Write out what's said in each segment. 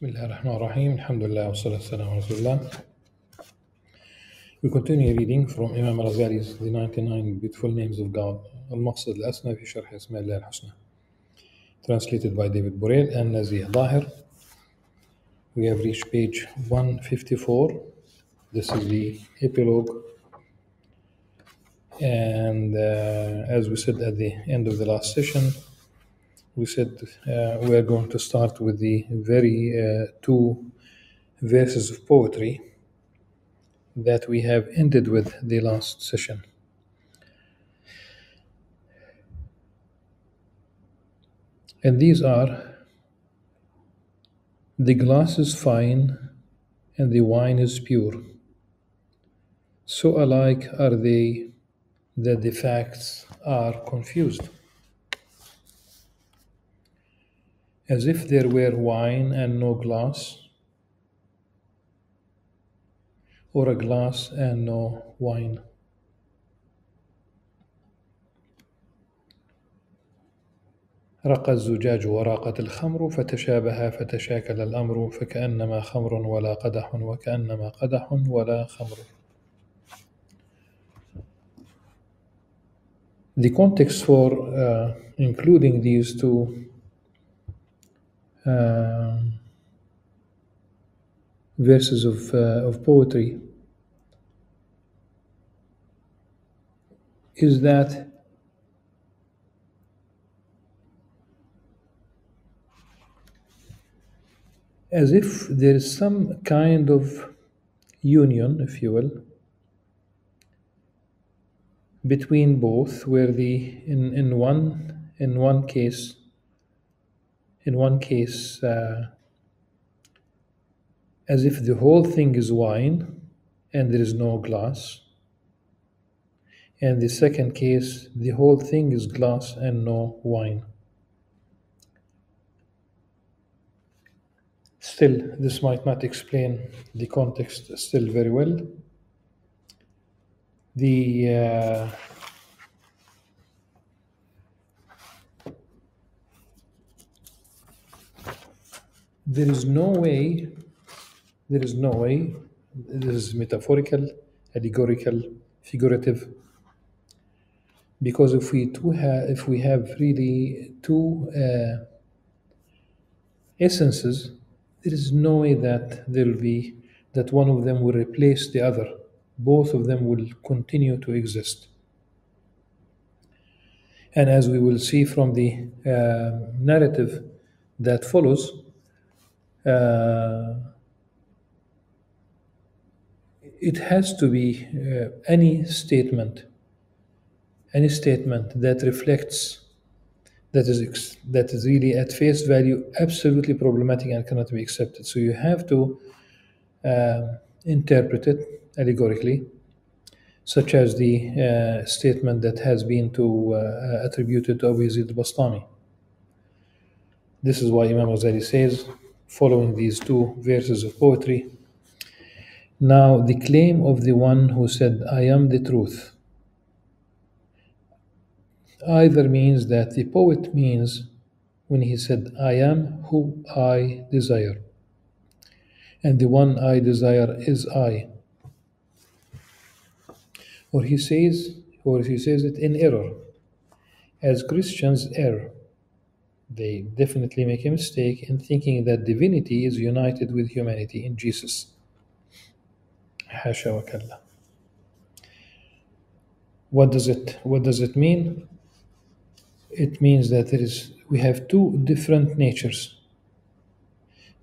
Bismillah ar-Rahman ar-Rahim. Alhamdulillah wa sallallahu alayhi wa sallam. We continue reading from Imam Al-Ghazali's The 99 Beautiful Names of God, Al-Maqsad Al-Asma fi Sharh Asma' Allah Al-Husna, translated by David Burrell and Nazihah Zahir. We have reached page 154. This is the epilogue. And as we said at the end of the last session, we said we are going to start with the two verses of poetry that we have ended with the last session. And these are: the glass is fine and the wine is pure, so alike are they that the facts are confused. As if there were wine and no glass, or a glass and no wine. رق الزجاج وراقت الخمر فتشابه فتشاكل الأمر فكأنما خمر ولا قدح وكأنما قدح ولا خمر. The context for including these two verses of poetry is that as if there is some kind of union, if you will, between both, where in one case, as if the whole thing is wine and there is no glass, and the second case, the whole thing is glass and no wine. Still, this might not explain the context still very well. There is no way, this is metaphorical, allegorical, figurative, because if we have really two essences, there is no way that that one of them will replace the other. Both of them will continue to exist. And as we will see from the narrative that follows, it has to be any statement that reflects, that is really at face value absolutely problematic and cannot be accepted. So you have to interpret it allegorically, such as the statement that has been attributed to Abu Zayd al-Bustami. This is why Imam Ghazali says, following these two verses of poetry, now the claim of the one who said, "I am the truth," either means that the poet means when he said, "I am who I desire, and the one I desire is I," or he says it in error, as Christians err. They definitely make a mistake in thinking that divinity is united with humanity in Jesus. Hasha wa kalla. What does it mean? It means that we have two different natures.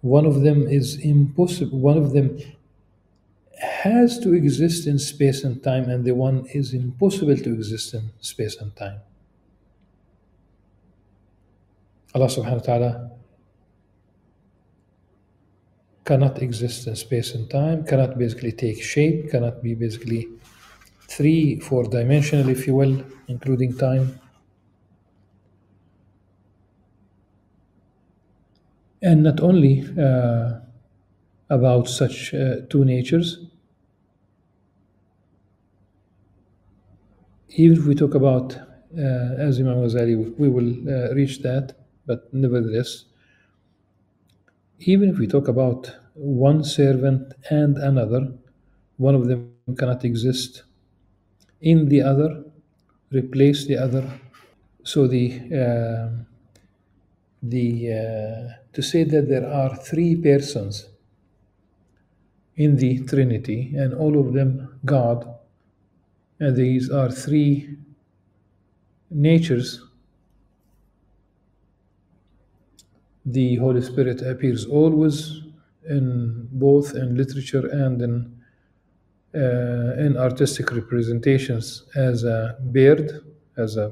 One of them is impossible. One of them has to exist in space and time, and the one is impossible to exist in space and time. Allah subhanahu wa ta'ala cannot exist in space and time, cannot basically take shape, cannot be basically three, four-dimensional, if you will, including time. And not only about such two natures, even if we talk about, as Imam Ghazali, we will reach that, but nevertheless, even if we talk about one servant and another, one of them cannot exist in the other, replace the other. So to say that there are three persons in the Trinity and all of them God, and these are three natures, the Holy Spirit appears always in both in literature and in artistic representations as a bird, as a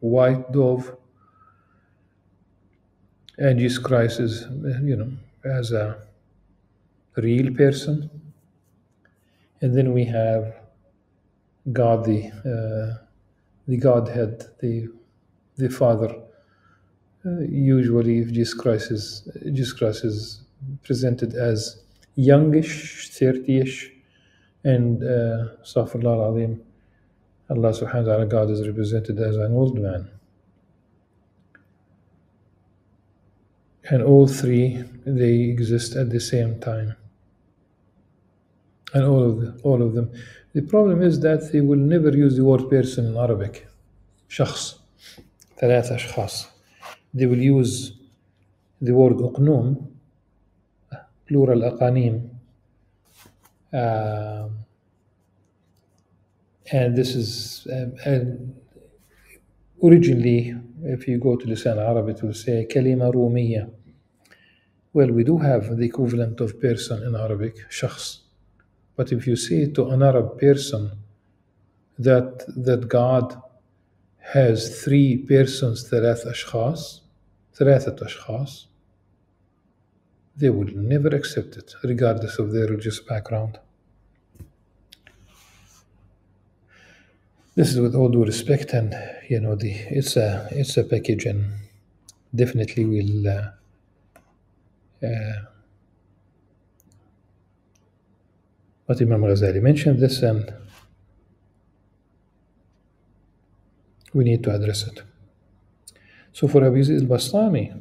white dove, and Jesus Christ is, as a real person. And then we have God, the Godhead, the Father. Usually, if Jesus Christ is presented as youngish, 30-ish, and Astaghfirullah al-Azim, Allah subhanahu wa ta'ala, God is represented as an old man. And all three, they exist at the same time. And all of them. The problem is that they will never use the word person in Arabic. Shakhs. Thalatha ashkhas. They will use the word uqnum, plural aqanim. And this is originally, if you go to Lisan Arab, it will say kalima rumiya. Well, we do have the equivalent of person in Arabic, shakhs. But if you say to an Arab person that God has three persons, thalathat ashkhas, they will never accept it, regardless of their religious background. This is with all due respect, and it's a package, and definitely we'll but Imam Ghazali mentioned this, and we need to address it. So for Abu Zayd al-Bustami,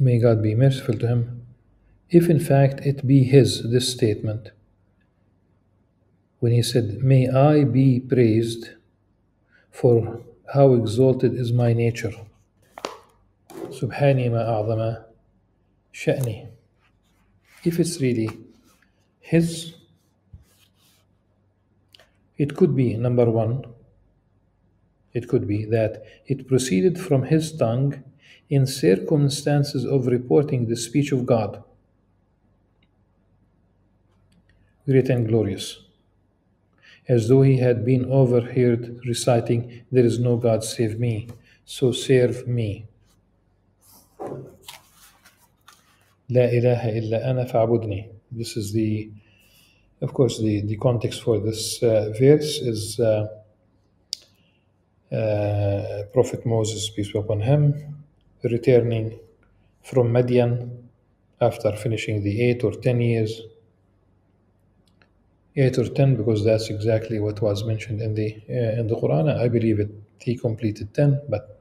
may God be merciful to him, if in fact it be this statement, when he said, "May I be praised for how exalted is my nature." Subhani ma a'zama sha'ni. If it's really his, it could be, number one, it could be that it proceeded from his tongue in circumstances of reporting the speech of God, great and glorious, as though he had been overheard reciting, "There is no God save me, so serve me. La ilaha illa ana fa'budni." This is the context for this verse is Prophet Moses, peace be upon him, returning from Midian after finishing the 8 or 10 years. 8 or 10, because that's exactly what was mentioned in the Quran. I believe it. He completed 10, but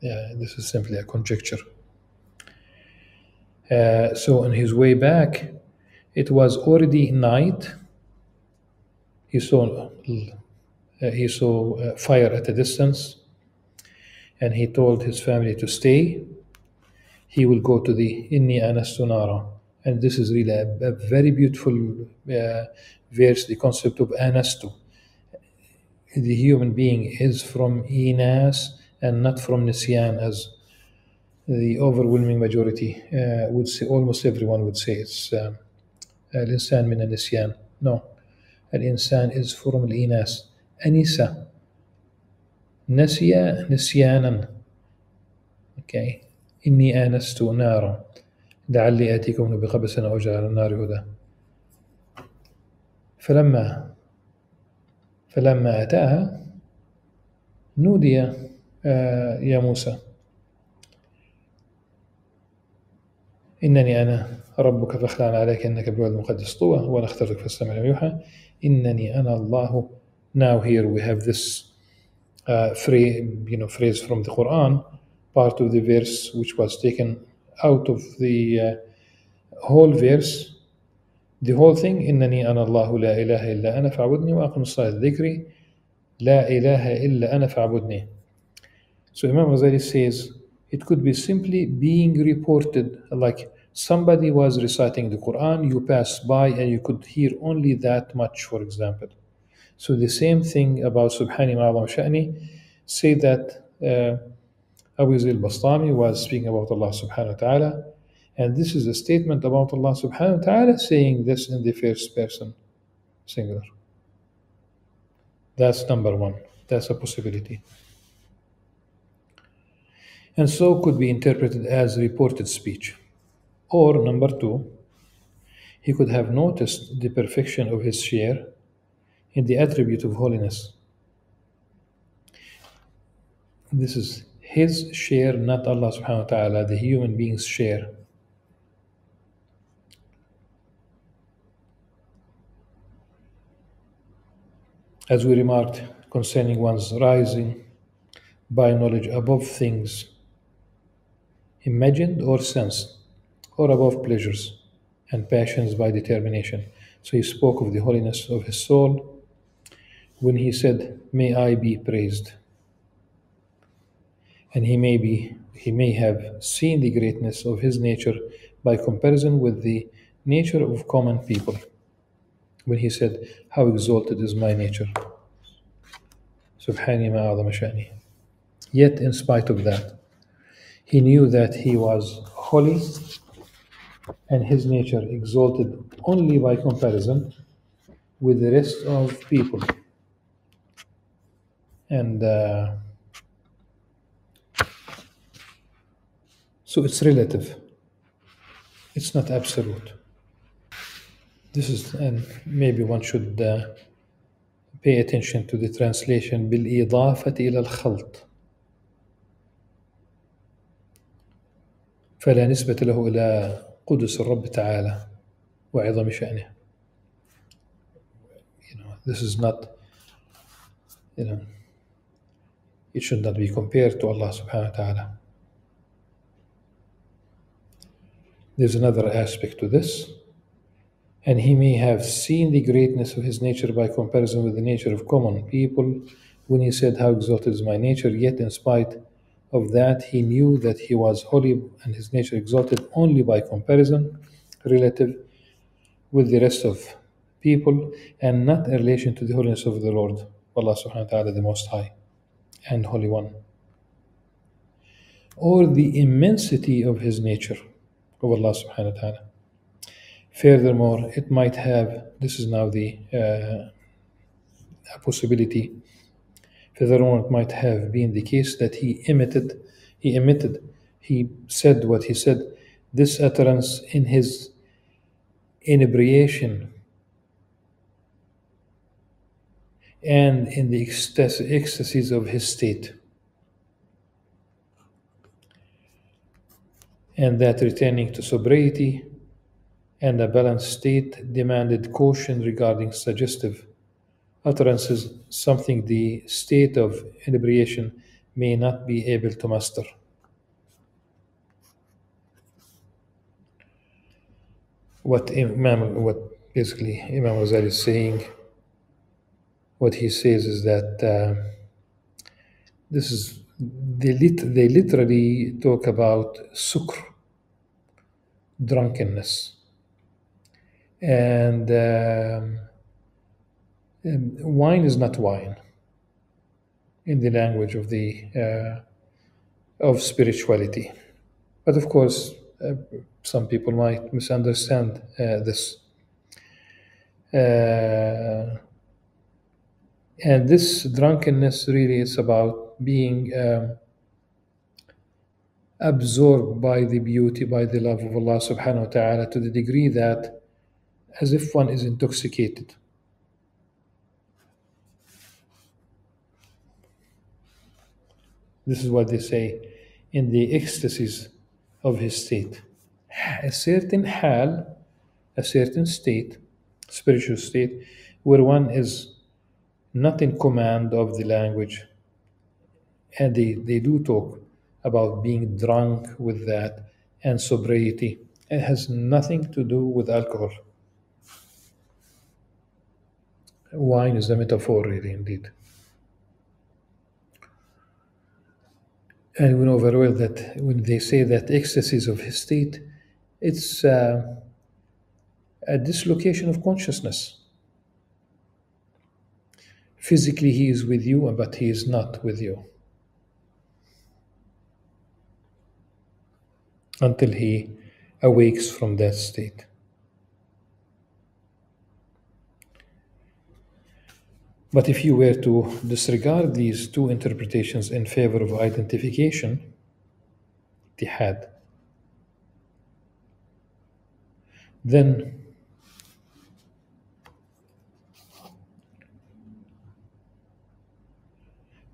this is simply a conjecture. So on his way back, it was already night. He saw fire at a distance, and he told his family to stay. He will go to the inni anastu nara, and this is really a very beautiful verse, the concept of anastu. The human being is from inas and not from nisyan, as the overwhelming majority would say. Almost everyone would say it's al-insan min al-nisyan. No, al-insan is from al-inas. Anisa, nasiya, nisyanan. Okay, inni anastu nara, la'alli atikum biqabasin aw aj'al an-nar huda. فلما أتاها نودي يا موسى إنني أنا ربك فاخلع عليك إنك بالواد المقدس طوى وأنا اخترتك فاستمع لما يوحى إنني أنا الله. Now here we have this phrase from the Quran, part of the verse which was taken out of the whole verse, the whole thing, إِنَّنِي أَنَا اللَّهُ لَا إِلَهَ إِلَّا أَنَا فَعْبُدْنِي وَأَقِمِ الصَّلَاةَ ذِكْرِي لَا إِلَهَ إِلَّا أَنَا فَعْبُدْنِي. So Imam Ghazali says, it could be simply being reported, like somebody was reciting the Quran, you passed by and you could hear only that much, for example. So the same thing about Subhani Ma'Allah Sha'ni, say that Abu Zayd al-Bustami was speaking about Allah subhanahu wa ta'ala, and this is a statement about Allah subhanahu wa ta'ala saying this in the first person singular. That's number one. That's a possibility. And so could be interpreted as reported speech. Or number two, he could have noticed the perfection of his share in the attribute of holiness. This is his share, not Allah subhanahu wa ta'ala, the human being's share. As we remarked concerning one's rising by knowledge above things imagined or sensed, or above pleasures and passions by determination. So he spoke of the holiness of his soul when he said, "May I be praised." And he may have seen the greatness of his nature by comparison with the nature of common people, when he said, "How exalted is my nature. Subhani ma azama sha'ni." Yet in spite of that, he knew that he was holy and his nature exalted only by comparison with the rest of people. And so it's relative, it's not absolute. This is, and maybe one should pay attention to the translation بِالْإِضَافَةِ إِلَى الْخَلْطِ فَلَا نِسْبَةَ لَهُ إِلَى قُدُسِ الرَّبِّ تَعَالَى وَعِظَمِ شَأْنِهِ. This is not, it should not be compared to Allah subhanahu wa ta'ala. There's another aspect to this. And he may have seen the greatness of his nature by comparison with the nature of common people when he said, "How exalted is my nature." Yet in spite of that, he knew that he was holy and his nature exalted only by comparison, relative with the rest of people, and not in relation to the holiness of the Lord, Allah subhanahu wa ta'ala, the Most High and Holy One. Or the immensity of his nature, of Allah subhanahu wa ta'ala. Furthermore, it might have, this is now the possibility, furthermore it might have been the case that he said what he said, this utterance in his inebriation and in the ecstasies of his state, and that returning to sobriety and a balanced state demanded caution regarding suggestive utterances, something the state of inebriation may not be able to master. What basically Imam Ghazali is saying, what he says is that this is, they literally talk about sukr, drunkenness, and wine is not wine in the language of spirituality. But of course, some people might misunderstand this. And this drunkenness really is about being absorbed by the beauty, by the love of Allah subhanahu wa ta'ala, to the degree that as if one is intoxicated. This is what they say, in the ecstasies of his state. A certain hal, a certain state, spiritual state, where one is not in command of the language. And they do talk about being drunk with that, and sobriety. It has nothing to do with alcohol. Wine is a metaphor, really, indeed. And we know very well that when they say that ecstasies of his state, it's a dislocation of consciousness. Physically he is with you, but he is not with you. Until he awakes from that state. But if you were to disregard these two interpretations in favor of identification, ittihad, then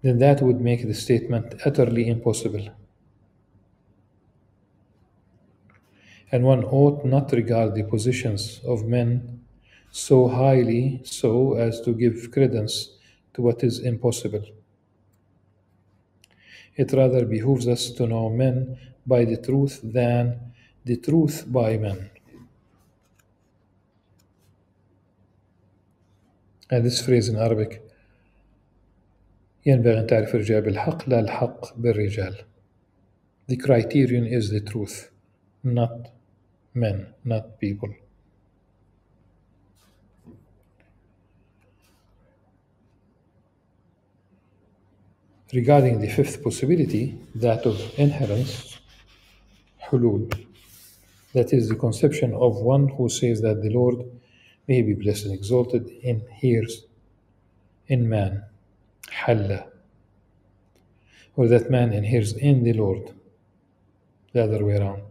that would make the statement utterly impossible. And one ought not regard the positions of men so highly so as to give credence to what is impossible. It rather behooves us to know men by the truth than the truth by men. And this phrase in Arabic, ينبغي أن تعرف الرجال بالحق لا الحق بالرجال. The criterion is the truth, not men, not people. Regarding the fifth possibility, that of inherence, hulul, that is the conception of one who says that the Lord, may be blessed and exalted, inheres in man, halla, or that man inheres in the Lord, the other way around.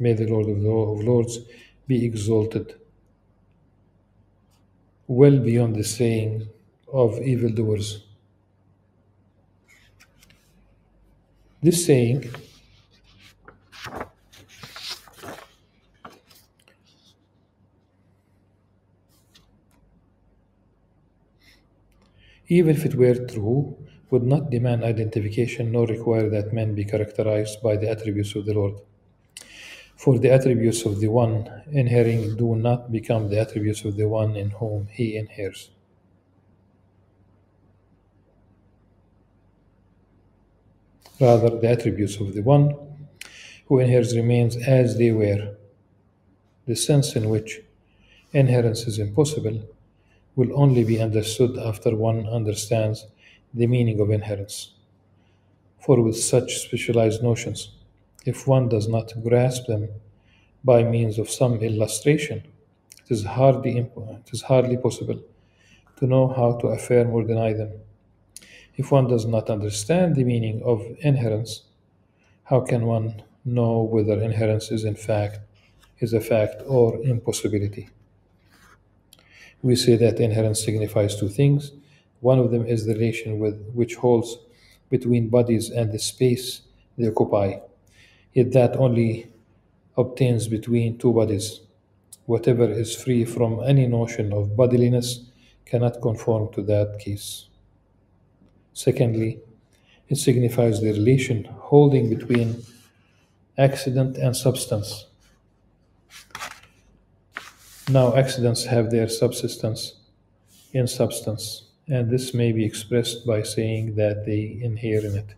May the Lord of Lords be exalted, well beyond the saying of evildoers. This saying even if it were true would not demand identification nor require that men be characterized by the attributes of the Lord. For the attributes of the one inhering do not become the attributes of the one in whom he inheres. Rather, the attributes of the one who inheres remains as they were. The sense in which inherence is impossible will only be understood after one understands the meaning of inherence. For with such specialized notions, if one does not grasp them by means of some illustration, it is hardly possible to know how to affirm or deny them. If one does not understand the meaning of inherence, how can one know whether inherence is a fact or impossibility? We say that inherence signifies two things. One of them is the relation which holds between bodies and the space they occupy. Yet that only obtains between two bodies. Whatever is free from any notion of bodiliness cannot conform to that case. Secondly, it signifies the relation holding between accident and substance. Now accidents have their subsistence in substance, and this may be expressed by saying that they inhere in it.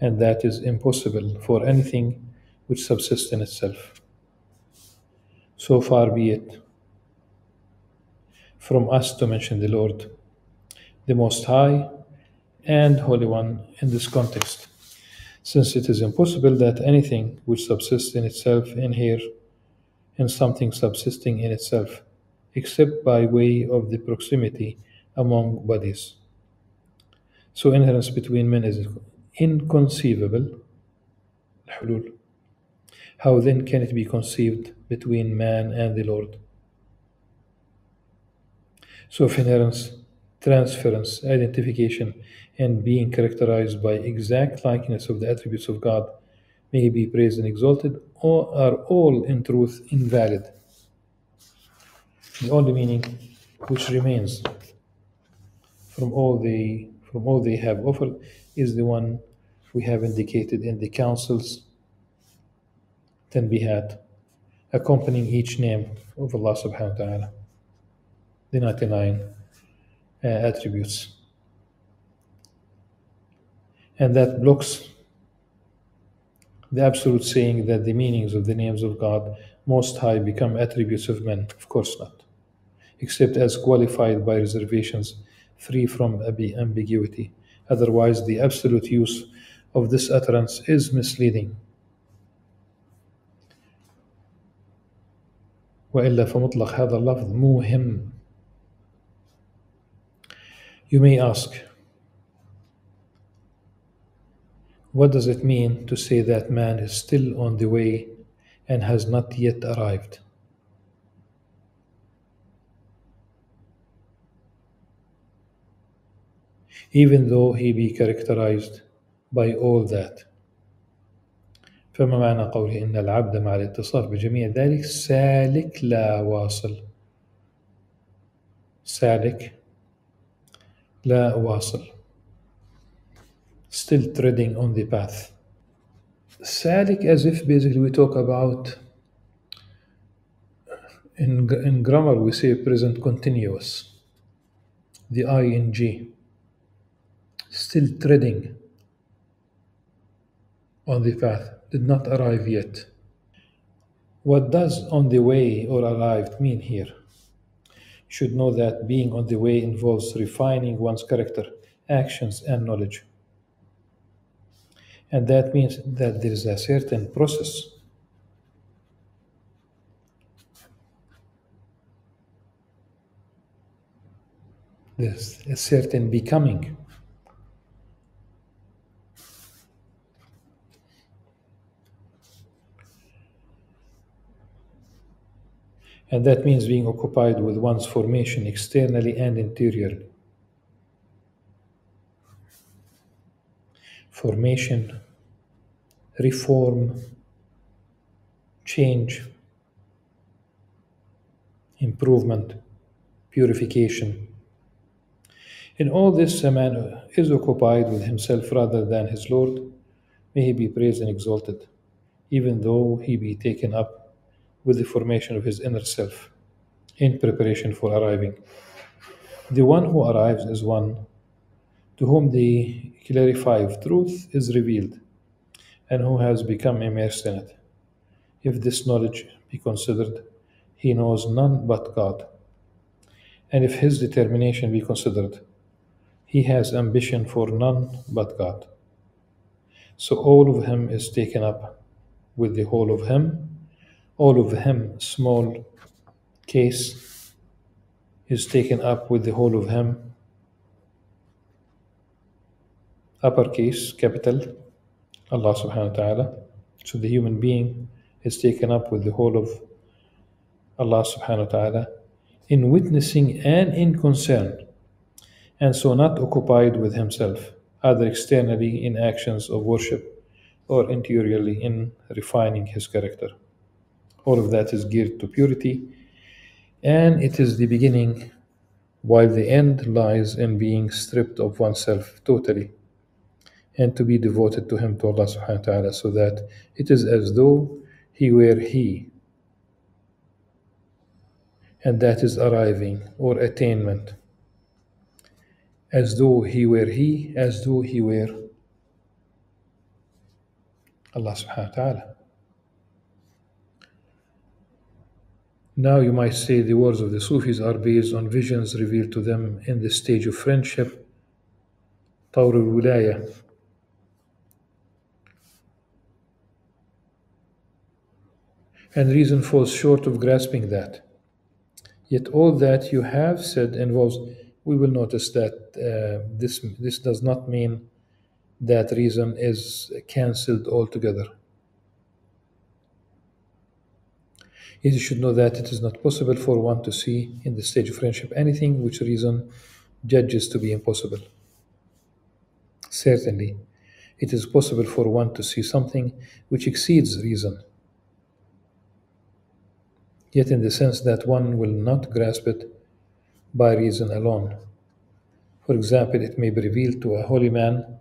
And that is impossible for anything which subsists in itself. So far be it from us to mention the Lord, the Most High and Holy One in this context, since it is impossible that anything which subsists in itself inheres in something subsisting in itself, except by way of the proximity among bodies. So inherence between men is inconceivable. Hulul. How then can it be conceived between man and the Lord? So if inherence, transference, identification, and being characterized by exact likeness of the attributes of God may be praised and exalted, or are all in truth invalid. The only meaning which remains from all they have offered is the one we have indicated in the councils tanbihat accompanying each name of Allah subhanahu wa ta'ala, the 99 attributes. And that blocks the absolute saying that the meanings of the names of God Most High become attributes of men. Of course not, except as qualified by reservations free from ambiguity. Otherwise, the absolute use of this utterance is misleading. وإلا فمطلق هذا اللفظ مهم. You may ask, what does it mean to say that man is still on the way and has not yet arrived? Even though he be characterized by all that. فما معنى قوله إن العبد مع الاتصاف بجميع ذلك سالك لا واصل. سالك لا واصل. Still treading on the path. Salik, as if basically we talk about, in grammar we say present continuous, the ing, still treading on the path, did not arrive yet. What does on the way or arrived mean here? You should know that being on the way involves refining one's character, actions and knowledge. And that means that there is a certain process . There's a certain becoming . And that means being occupied with one's formation externally and interiorly. Formation, reform, change, improvement, purification. In all this, a man is occupied with himself rather than his Lord. May he be praised and exalted, even though he be taken up with the formation of his inner self in preparation for arriving. The one who arrives is one to whom the clarified truth is revealed, and who has become immersed in it. If this knowledge be considered, he knows none but God. And if his determination be considered, he has ambition for none but God. So all of him is taken up with the whole of him. All of him, small case, is taken up with the whole of him, uppercase, capital, Allah subhanahu wa ta'ala. So the human being is taken up with the whole of Allah subhanahu wa ta'ala in witnessing and in concern, and so not occupied with himself, either externally in actions of worship or interiorly in refining his character. All of that is geared to purity, and it is the beginning, while the end lies in being stripped of oneself totally, and to be devoted to Him, to Allah subhanahu wa ta'ala, so that it is as though He were He. And that is arriving or attainment. As though He were He, as though He were Allah subhanahu wa ta'ala. Now you might say the words of the Sufis are based on visions revealed to them in the stage of friendship, Tawr al-Wilayah. And reason falls short of grasping that. Yet all that you have said involves, we will notice that this does not mean that reason is cancelled altogether. You should know that it is not possible for one to see in the stage of friendship anything which reason judges to be impossible. Certainly, it is possible for one to see something which exceeds reason, yet in the sense that one will not grasp it by reason alone. For example, it may be revealed to a holy man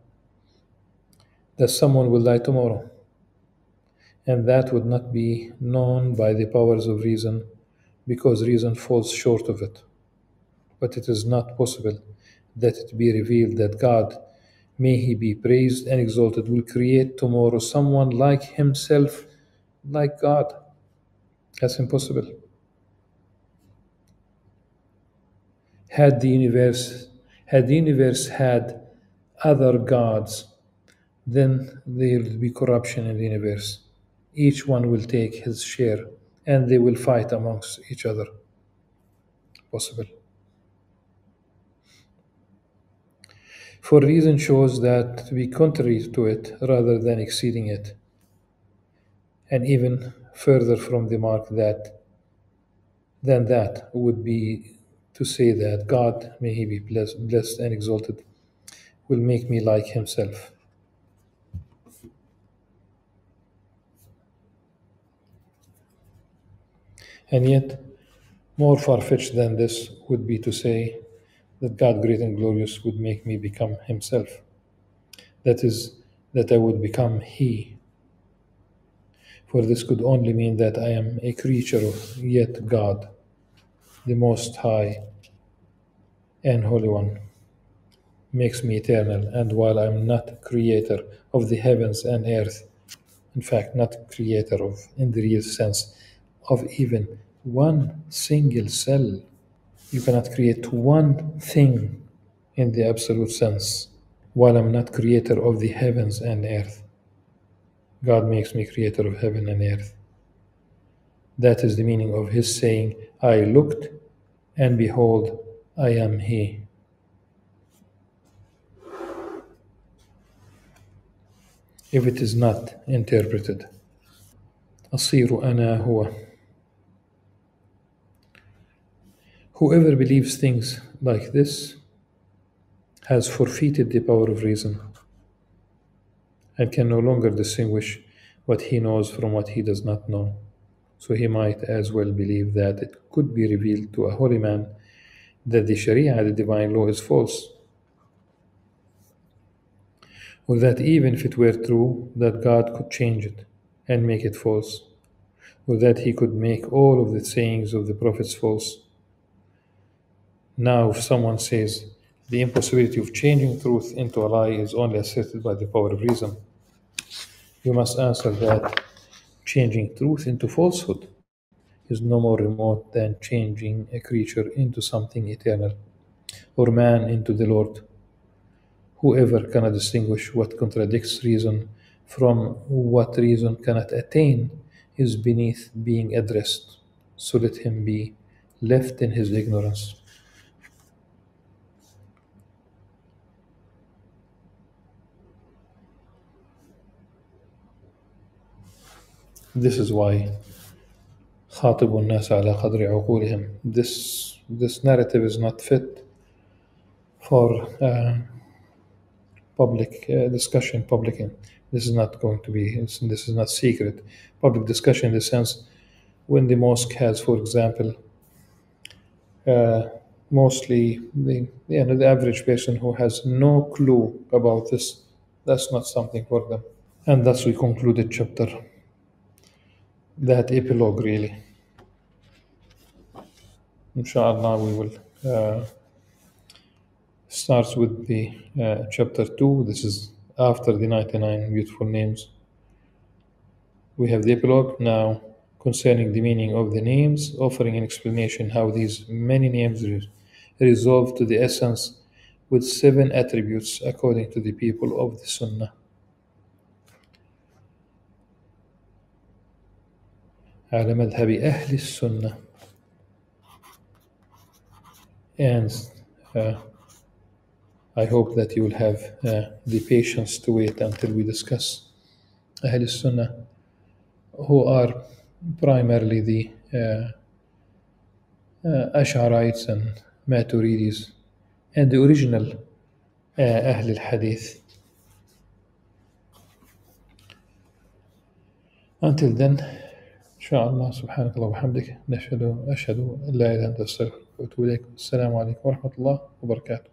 that someone will die tomorrow, and that would not be known by the powers of reason, because reason falls short of it. But it is not possible that it be revealed that God, may He be praised and exalted, will create tomorrow someone like Himself, like God. That's impossible. Had the universe had other gods, then there will be corruption in the universe. Each one will take his share, and they will fight amongst each other. Possible. For reason shows that to be contrary to it rather than exceeding it, and even further from the mark than that would be to say that God, may He be blessed and exalted, will make me like Himself. And yet, more far-fetched than this would be to say that God, great and glorious, would make me become Himself. That is, that I would become He. For this could only mean that I am a creature of yet God, the Most High and Holy One, makes me eternal, and while I am not creator of the heavens and earth, in fact, not creator of, in the real sense, of even one single cell. You cannot create one thing in the absolute sense. While I'm not creator of the heavens and earth, God makes me creator of heaven and earth. That is the meaning of His saying, I looked, and behold, I am He. If it is not interpreted, أصير أنا هو. Whoever believes things like this has forfeited the power of reason and can no longer distinguish what he knows from what he does not know. So he might as well believe that it could be revealed to a holy man that the Sharia, the divine law, is false, or that even if it were true, that God could change it and make it false, or that He could make all of the sayings of the prophets false. Now, if someone says the impossibility of changing truth into a lie is only asserted by the power of reason, you must answer that changing truth into falsehood is no more remote than changing a creature into something eternal, or man into the Lord. Whoever cannot distinguish what contradicts reason from what reason cannot attain is beneath being addressed, so let him be left in his ignorance. This is why خاطب الناس على قدر عقولهم. This narrative is not fit for public discussion. This is not going to be. This is not secret. Public discussion in the sense when the mosque has, for example, mostly the average person who has no clue about this. That's not something for them. And thus we concluded chapter. That epilogue, really. Inshallah, we will start with the chapter 2. This is after the 99 beautiful names. We have the epilogue now concerning the meaning of the names, offering an explanation how these many names resolve to the essence with 7 attributes according to the people of the Sunnah. على مذهب أهل السنة, and I hope that you will have the patience to wait until we discuss أهل السنة, who are primarily the Ash'arites and Maturidis and the original أهل الحديث. Until then, Inshallah, subhanakallah wa bihamdik, nashhadu ashhadu an la ilaha illa anta astaghfiruka wa atubu ilaik. Assalamu alaikum wa rahmatullahi wa barakatuh.